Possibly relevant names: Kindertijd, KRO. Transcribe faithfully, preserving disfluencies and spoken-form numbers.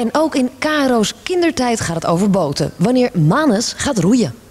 En ook in K R O's Kindertijd gaat het over boten. Wanneer Manus gaat roeien.